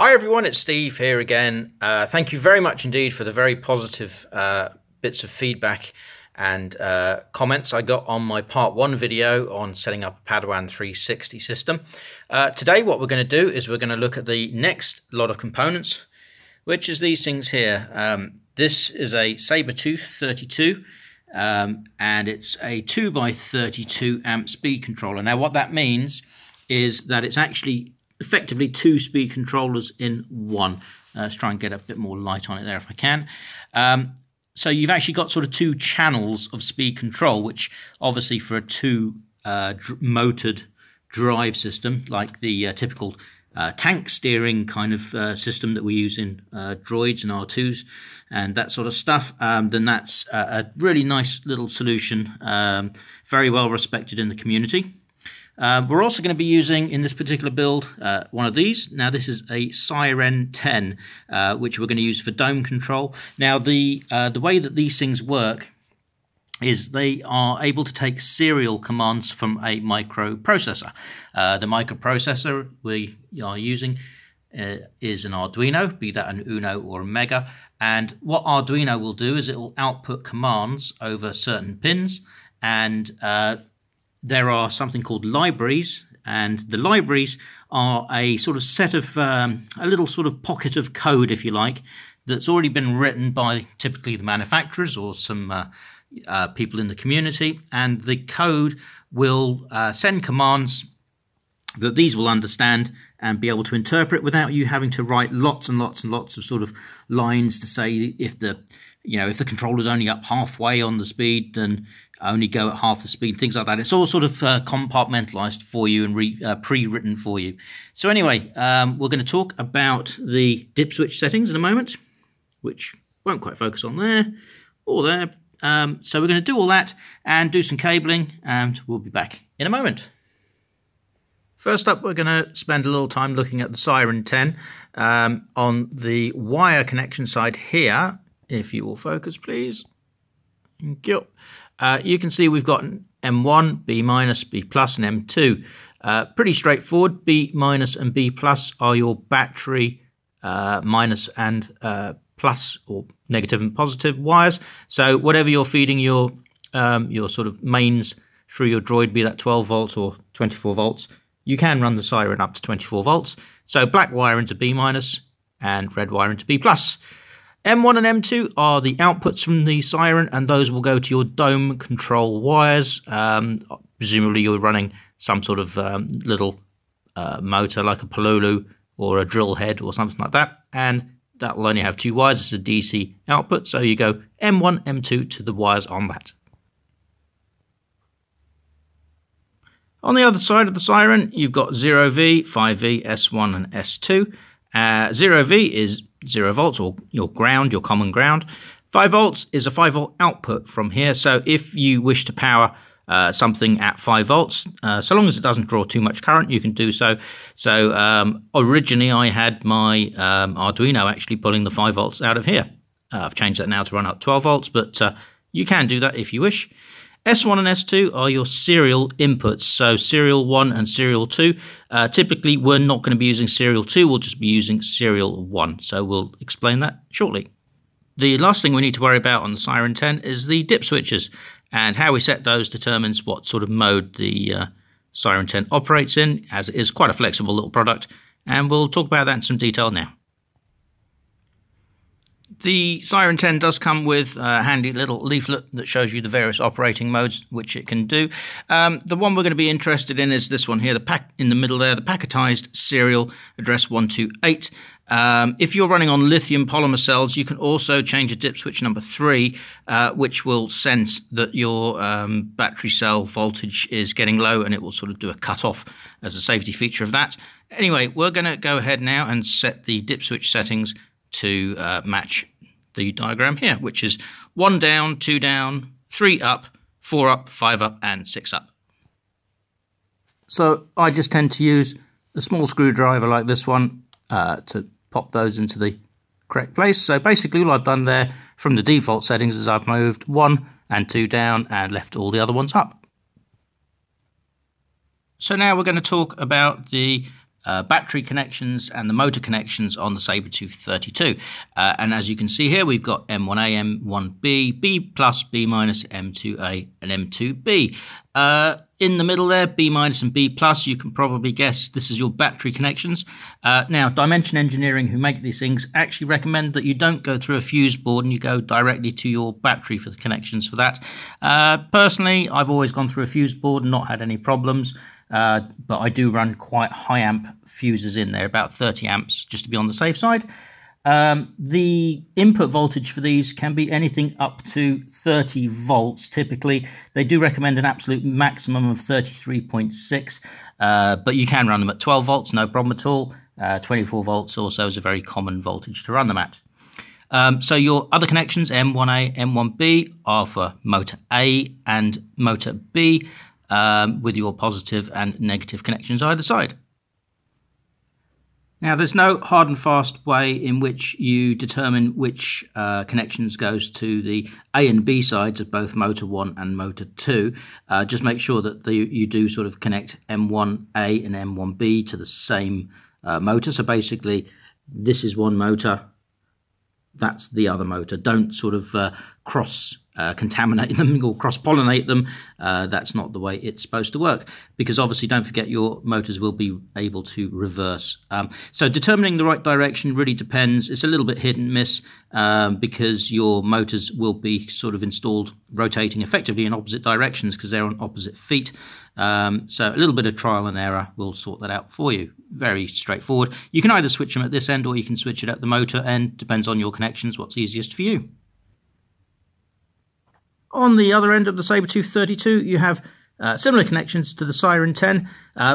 Hi everyone, it's Steve here again. Thank you very much indeed for the very positive bits of feedback and comments I got on my part one video on setting up a Padawan 360 system. Today what we're going to do is we're going to look at the next lot of components, which is these things here. This is a Sabertooth 32 and it's a 2x32 amp speed controller. Now what that means is that it's actually effectively two speed controllers in one. Let's try and get a bit more light on it there if I can. So you've actually got sort of two channels of speed control, which obviously for a two-motored drive system, like the typical tank steering kind of system that we use in droids and R2s and that sort of stuff, then that's a really nice little solution, very well respected in the community. We're also going to be using, in this particular build, one of these. Now, this is a Syren 10, which we're going to use for dome control. Now, the way that these things work is they are able to take serial commands from a microprocessor. The microprocessor we are using is an Arduino, be that an Uno or a Mega. And what Arduino will do is it will output commands over certain pins, and there are something called libraries, and the libraries are a sort of set of a little sort of pocket of code, if you like, that's already been written by typically the manufacturers or some people in the community, and the code will send commands that these will understand and be able to interpret without you having to write lots and lots and lots of sort of lines to say if the if the controller's only up halfway on the speed, then only go at half the speed, things like that. It's all sort of compartmentalized for you and pre-written for you. So anyway, we're going to talk about the dip switch settings in a moment, which won't quite focus on there or there. So we're going to do all that and do some cabling, and we'll be back in a moment. First up, we're going to spend a little time looking at the Syren 10 on the wire connection side here. If you will focus, please. Thank you. You can see we've got an M1, B minus, B plus, and M2. Pretty straightforward. B minus and B plus are your battery minus and plus, or negative and positive wires. So whatever you're feeding your sort of mains through your droid, be that 12 volts or 24 volts, you can run the Syren up to 24 volts. So black wire into B minus and red wire into B plus. M1 and M2 are the outputs from the Syren, and those will go to your dome control wires. Presumably you're running some sort of little motor like a Pololu or a drill head or something like that, and that will only have two wires. It's a DC output, so you go M1, M2 to the wires on that. On the other side of the Syren, you've got 0V, 5V, S1 and S2. 0V is 0 volts, or your ground, your common ground. 5 volts is a 5 volt output from here, so if you wish to power something at 5 volts, so long as it doesn't draw too much current, you can do so. So originally I had my Arduino actually pulling the 5 volts out of here. I've changed that now to run up 12 volts, but you can do that if you wish. S1 and S2 are your serial inputs, so serial 1 and serial 2. Typically, we're not going to be using serial 2, we'll just be using serial 1, so we'll explain that shortly. The last thing we need to worry about on the Syren 10 is the dip switches, and how we set those determines what sort of mode the Syren 10 operates in, as it is quite a flexible little product, and we'll talk about that in some detail now. The Syren 10 does come with a handy little leaflet that shows you the various operating modes which it can do. The one we're going to be interested in is this one here, the pack in the middle there, the packetized serial address 128. If you're running on lithium polymer cells, you can also change a dip switch number 3, which will sense that your battery cell voltage is getting low, and it will sort of do a cutoff as a safety feature of that. Anyway, we're going to go ahead now and set the dip switch settings to match the diagram here, which is 1 down, 2 down, 3 up, 4 up, 5 up, and 6 up. So I just tend to use a small screwdriver like this one to pop those into the correct place. So basically all I've done there from the default settings is I've moved 1 and 2 down and left all the other ones up. So now we're going to talk about the battery connections and the motor connections on the Sabertooth 32. And as you can see here, we've got M1A, M1B, B+, B-, M2A, and M2B. In the middle there, B- and B+, you can probably guess this is your battery connections. Now, Dimension Engineering, who make these things, actually recommend that you don't go through a fuse board and you go directly to your battery for the connections for that. Personally, I've always gone through a fuse board and not had any problems. But I do run quite high amp fuses in there, about 30 amps, just to be on the safe side. The input voltage for these can be anything up to 30 volts, typically. They do recommend an absolute maximum of 33.6, but you can run them at 12 volts, no problem at all. 24 volts also is a very common voltage to run them at. So your other connections, M1A, M1B, are for motor A and motor B, with your positive and negative connections either side. Now, there's no hard and fast way in which you determine which connections goes to the A and B sides of both motor 1 and motor 2. Just make sure that you do sort of connect M1A and M1B to the same motor. So basically, this is one motor, that's the other motor. Don't sort of cross-contaminate them or cross-pollinate them. That's not the way it's supposed to work, because obviously, don't forget, your motors will be able to reverse. So determining the right direction really depends. It's a little bit hit and miss because your motors will be sort of installed rotating effectively in opposite directions because they're on opposite feet. So a little bit of trial and error will sort that out for you. Very straightforward. You can either switch them at this end or you can switch it at the motor end. Depends on your connections, what's easiest for you. On the other end of the Sabertooth 32, you have similar connections to the Syren 10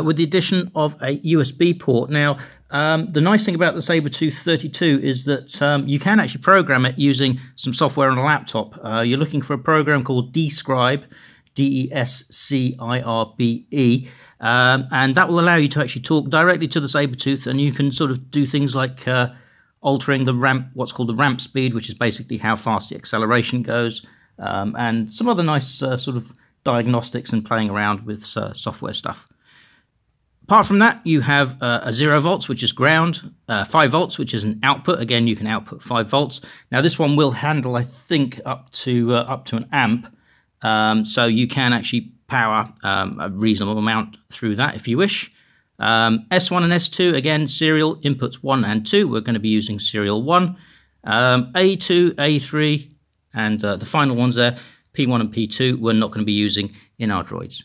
with the addition of a USB port. Now, the nice thing about the Sabertooth 32 is that you can actually program it using some software on a laptop. You're looking for a program called Describe, D-E-S-C-I-R-B-E, and that will allow you to actually talk directly to the Sabertooth, and you can sort of do things like altering the ramp, what's called the ramp speed, which is basically how fast the acceleration goes, and some other nice sort of diagnostics and playing around with software stuff. Apart from that, you have a 0 volts, which is ground, 5 volts, which is an output. Again, you can output 5 volts. Now, this one will handle, I think, up to an amp, so you can actually power a reasonable amount through that if you wish. S1 and S2, again, serial inputs 1 and 2. We're going to be using serial 1, A2, A3. And the final ones there, P1 and P2, we're not going to be using in our droids.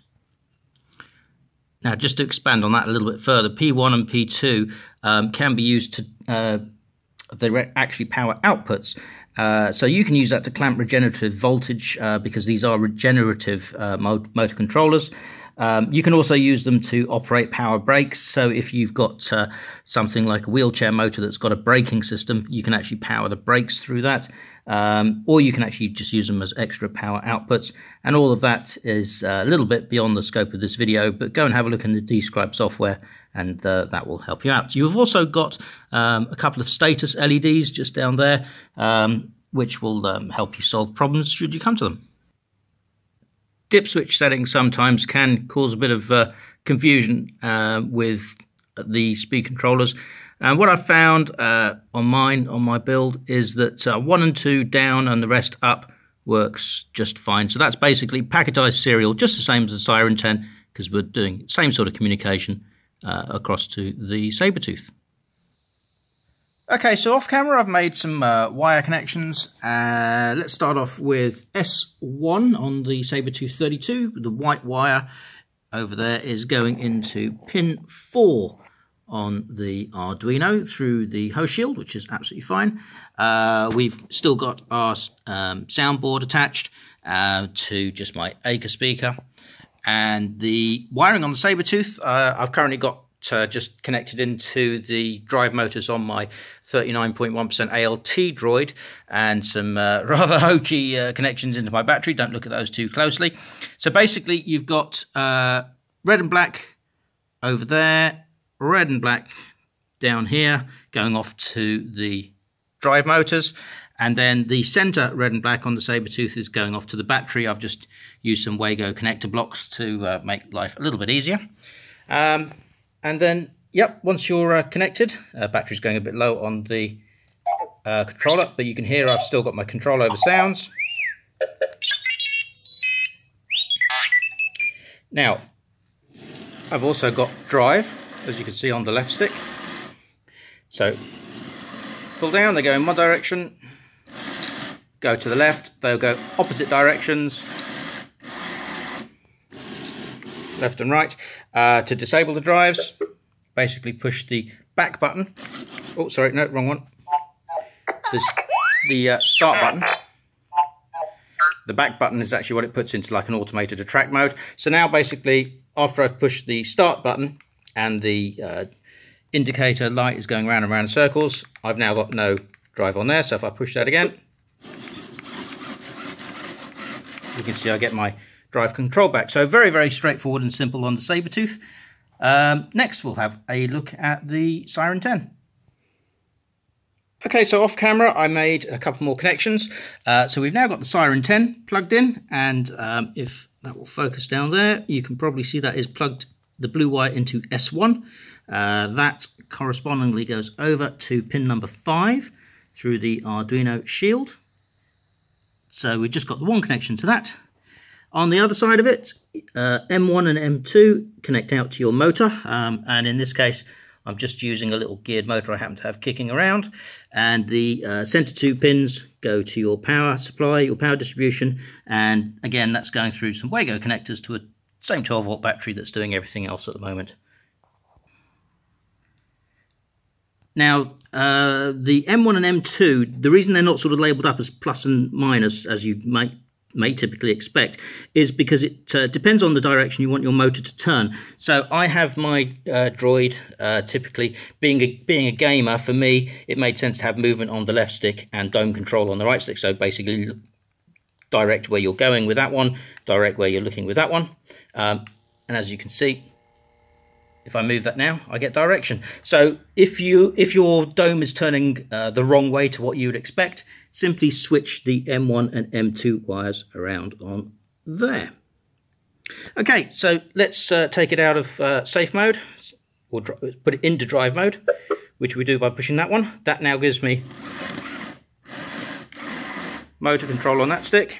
Now, just to expand on that a little bit further, P1 and P2 can be used to they actually power outputs. So you can use that to clamp regenerative voltage because these are regenerative motor controllers. You can also use them to operate power brakes. So if you've got something like a wheelchair motor that's got a braking system, you can actually power the brakes through that. Or you can actually just use them as extra power outputs. And all of that is a little bit beyond the scope of this video, but go and have a look in the Describe software, and that will help you out. You've also got a couple of status LEDs just down there, which will help you solve problems should you come to them. Dip switch settings sometimes can cause a bit of confusion with the speed controllers. And what I found on my build is that 1 and 2 down and the rest up works just fine. So that's basically packetized serial, just the same as the Syren 10, because we're doing the same sort of communication across to the Sabertooth. Okay, so off camera I've made some wire connections. Let's start off with S1 on the Sabertooth 32. The white wire over there is going into pin 4 on the Arduino through the host shield, which is absolutely fine. We've still got our soundboard attached to just my Aker speaker. And the wiring on the Sabertooth, I've currently got just connected into the drive motors on my 39.1% ALT droid, and some rather hokey connections into my battery. Don't look at those too closely. So basically, you've got red and black over there, red and black down here, going off to the drive motors. And then the center red and black on the Sabertooth is going off to the battery. I've just used some WAGO connector blocks to make life a little bit easier. And then Yep, once you're connected, battery's going a bit low on the controller, but you can hear I've still got my control over sounds. Now, I've also got drive, as you can see on the left stick. So, pull down, they go in one direction, go to the left, they'll go opposite directions, left and right. To disable the drives, basically push the back button. Oh, sorry, no, wrong one. The start button. The back button is actually what it puts into like an automated attract mode. So now basically, after I've pushed the start button and the indicator light is going round and round in circles, I've now got no drive on there. So if I push that again, you can see I get my drive control back. So very, very straightforward and simple on the Sabertooth. Next, we'll have a look at the Syren 10. Okay, so off camera, I made a couple more connections. So we've now got the Syren 10 plugged in, and if that will focus down there, you can probably see that is plugged the blue wire into S1. That correspondingly goes over to pin number 5 through the Arduino shield. So we've just got the one connection to that. On the other side of it, M1 and M2 connect out to your motor, and in this case, I'm just using a little geared motor I happen to have kicking around, and the center two pins go to your power supply, your power distribution, and again that's going through some WAGO connectors to a same 12 volt battery that's doing everything else at the moment. Now the M1 and M2, the reason they're not sort of labeled up as plus and minus as you might may typically expect, is because it depends on the direction you want your motor to turn. So I have my droid, typically being a gamer, for me it made sense to have movement on the left stick and dome control on the right stick. So basically direct where you're going with that one, direct where you're looking with that one, and as you can see, if I move that now, I get direction. So if your dome is turning the wrong way to what you would expect, simply switch the M1 and M2 wires around on there. Okay, so let's take it out of safe mode, or put it into drive mode, which we do by pushing that one. That now gives me motor control on that stick,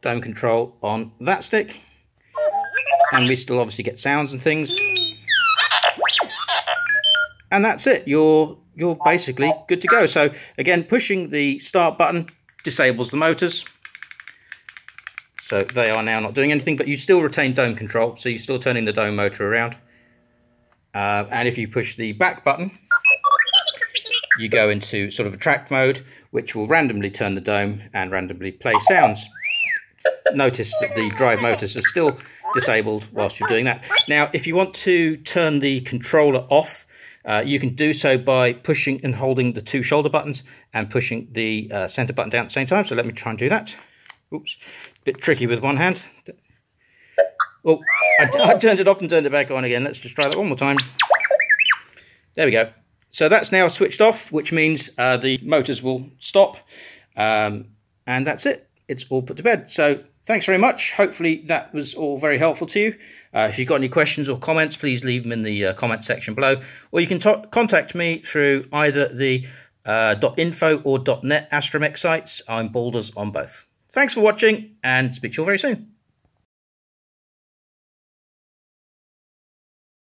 dome control on that stick, and we still obviously get sounds and things. And that's it, you're basically good to go. So again, pushing the start button disables the motors, so they are now not doing anything, but you still retain dome control, so you're still turning the dome motor around. And if you push the back button, you go into sort of attract mode, which will randomly turn the dome and randomly play sounds. Notice that the drive motors are still disabled whilst you're doing that. Now, if you want to turn the controller off, you can do so by pushing and holding the two shoulder buttons and pushing the center button down at the same time. So let me try and do that. Oops, a bit tricky with one hand. Oh, I turned it off and turned it back on again. Let's just try that one more time. There we go. So that's now switched off, which means the motors will stop, and that's it. It's all put to bed. So thanks very much. Hopefully that was all very helpful to you. If you've got any questions or comments, please leave them in the comment section below, or you can contact me through either the .info or .net Astromech sites. I'm Balders on both. Thanks for watching, and speak to you all very soon.